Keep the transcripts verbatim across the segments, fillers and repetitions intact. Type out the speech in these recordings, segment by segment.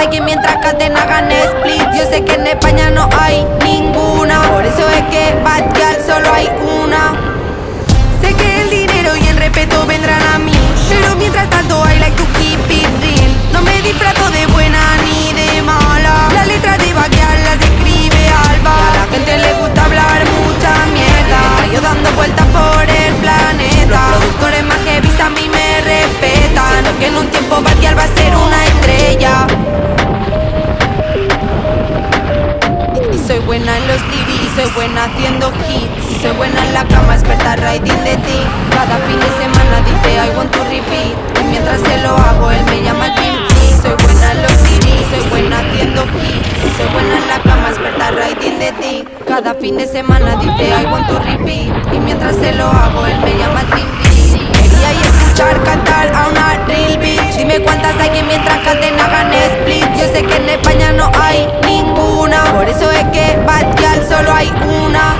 hay que mientras cadena gane split. Yo sé que en España no hay ninguna, por eso es que Batial solo hay una. Sé que el dinero y el respeto vendrán a mí, pero mientras tanto I like to keep it real. No me disfrazo de buena ni de mala, la letra de Batial las escribe Alba. A la gente le gusta hablar mucha mierda, yo dando vueltas por el planeta. Los productores más heavy a mí me respetan, siento que en un tiempo Batial va a ser una estrella. Soy buena en los D Vs, soy buena haciendo hits, soy buena en la cama, experta riding de ti. Cada fin de semana dice I want to repeat, y mientras se lo hago él me llama el Pimchi. Soy buena en los D Vs, soy buena haciendo hits, soy buena en la cama, experta riding de ti. Cada fin de semana dice I want to repeat, y mientras se lo hago él me llama el Pimchi. Quería y escuchar cantar a una real bitch, dime cuántas hay que mientras cadena gane split. Yo sé que en España no hay ninguna, por eso es que Batial solo hay una.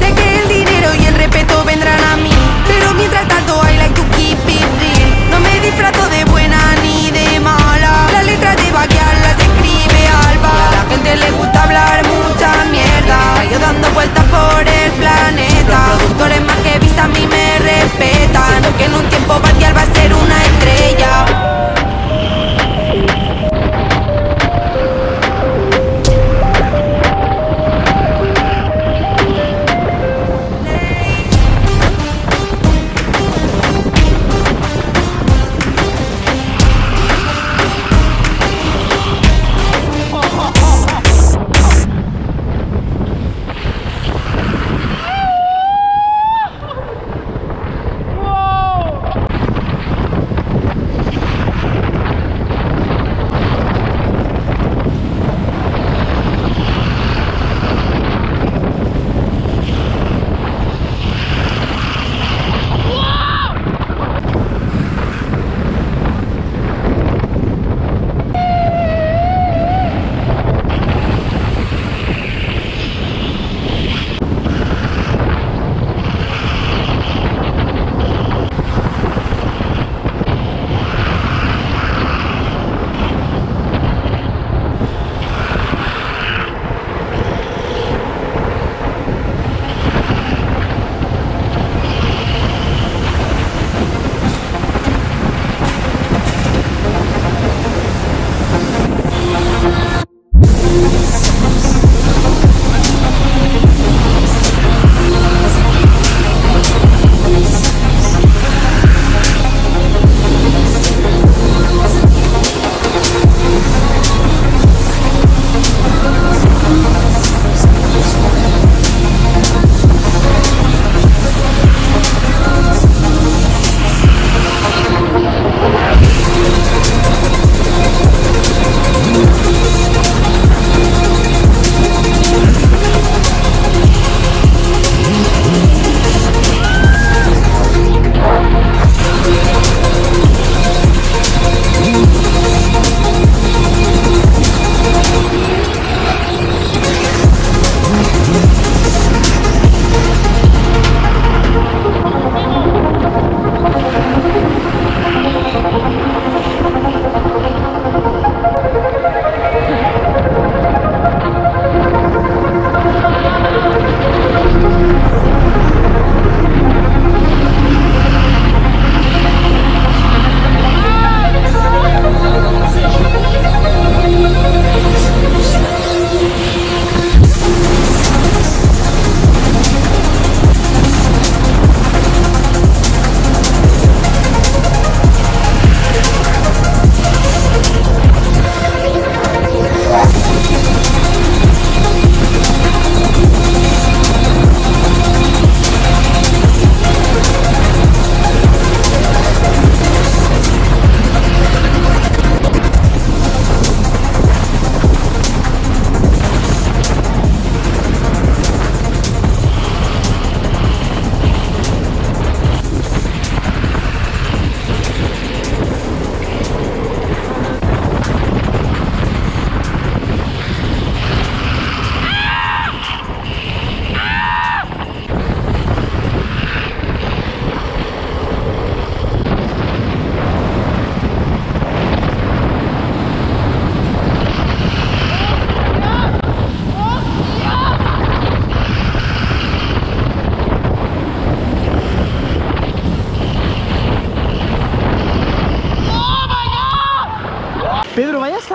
Sé que el dinero y el respeto vendrán a mí, pero mientras tanto I like to keep it real. No me disfrazo de buena ni de mala, la letra de Batial las escribe Alba. A la gente le gusta hablar mucha mierda, yo dando vueltas por el planeta. Los productores más que vista a mí me respetan, siento que no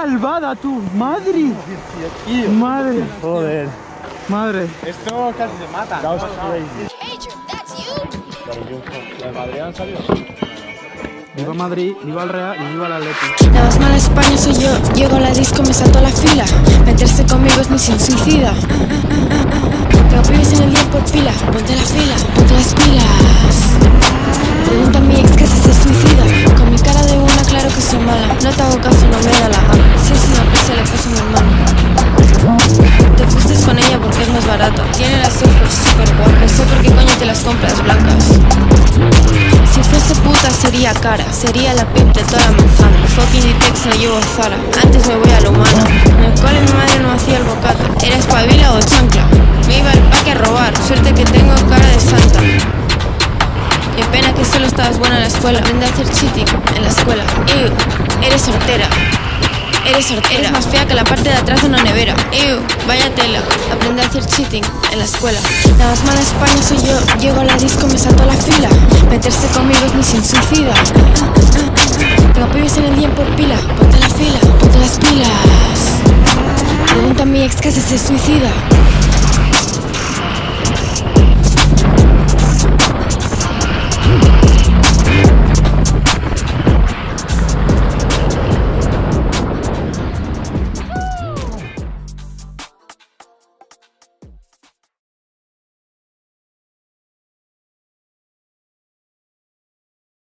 salvada tú, madre. Madre. Joder. Madre. Esto casi se mata. No, no, no. Adrian, that's you. ¿De Madrid han salido? Viva Madrid, viva el Real y viva el Atleti. La más mala España soy yo. Llego a la disco, me salto a la fila. Meterse conmigo es misión suicida. Tengo pibes en el día por pila. Ponte las filas, ponte las pilas. Pregunta a mi ex que si se suicida. Con mi cara de una, claro que soy mala. No te hago caso, no me da la ama. Si es una presa, le puso mi hermano. Te fustes con ella porque es más barato. Tiene las ojos super guapas. No sé por qué coño te las compras blancas. Si fuese puta sería cara, sería la pimp de toda la manzana. Fucking Itex no llevo Zara, antes me voy a lo humano. En el cole mi madre no hacía el bocata, era espabila o chancla. Me iba al parque a robar, suerte que tengo cara de santa. Qué pena que solo estabas buena en la escuela, aprendí a hacer cheating en la escuela. Ew, eres hortera, eres hortera, eres más fea que la parte de atrás de una nevera. Ew, vaya tela, aprendí a hacer cheating en la escuela. La más mala España soy yo, llego a la disco, me salto a la fila. Meterse conmigo es misión suicida. Tengo pibes en el día por pila. Ponte las filas, ponte las pilas. Pregunta a mi ex que si se suicida.